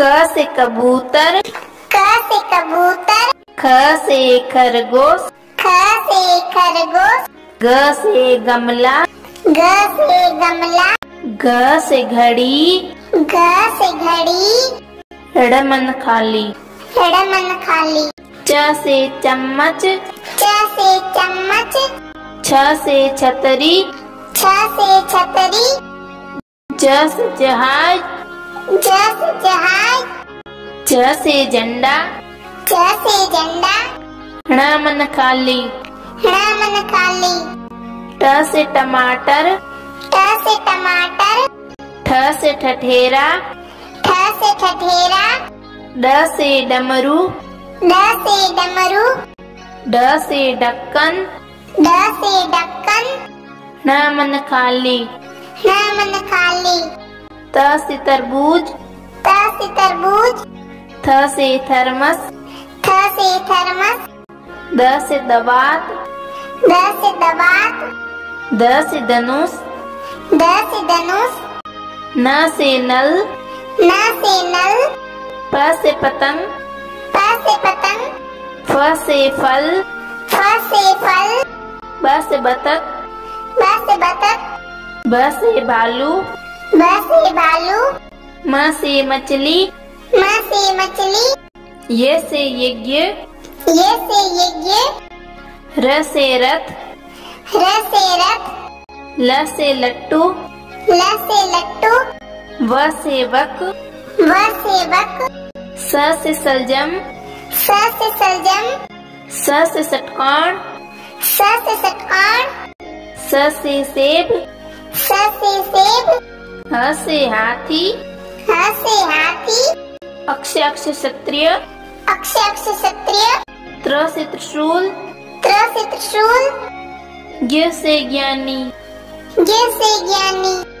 क से कबूतर, क से कबूतर। ख से खरगोश, ख से खरगोश। ग से गमला, ग से गमला। घ से घड़ी, घ से घड़ी। रमन खाली, रमन खाली। च से चम्मच, च से चम्मच। छ से छतरी, छ से छतरी। ज से जहाज, ज से जहाज। ज से झंडा, ज से झंडा। ण खाली, ण खाली। ट से टमाटर, ट से टमाटर। ठ से ठठेरा, ठ से ठठेरा। ड से डमरू, ड से डमरू। ड से ढक्कन, ड से ढक्कन। ण खाली, ण खाली। त से तरबूज, त से तरबूज। थ से थर्मस, थ से थर्मस। द से दवात, द से दवात। द से धनुष, द से धनुष। न से नल, न से नल। प से पतंग, प से पतंग। फ से फल, फ से फल। ब से बतख, ब से बतख। भ से भालू, ब से भालू। म से मछली, म से मछली। ये से यज्ञ, ये से यज्ञ। र से रथ, र से रथ। ल से लट्टू, ल से लट्टू। व से वक, व से वक। स से सलजम, स से सलजम। स से षटकोण, स से षटकोण। स से सेब, स से सेब। ह से हाथी, ह से हाथी। अक्ष अक्ष क्षत्रिय, अक्षय अक्षय क्षत्रिय। त्र से त्रिशूल, त्र से त्रिशूल। ज्ञ से ज्ञानी, ज्ञ से ज्ञानी।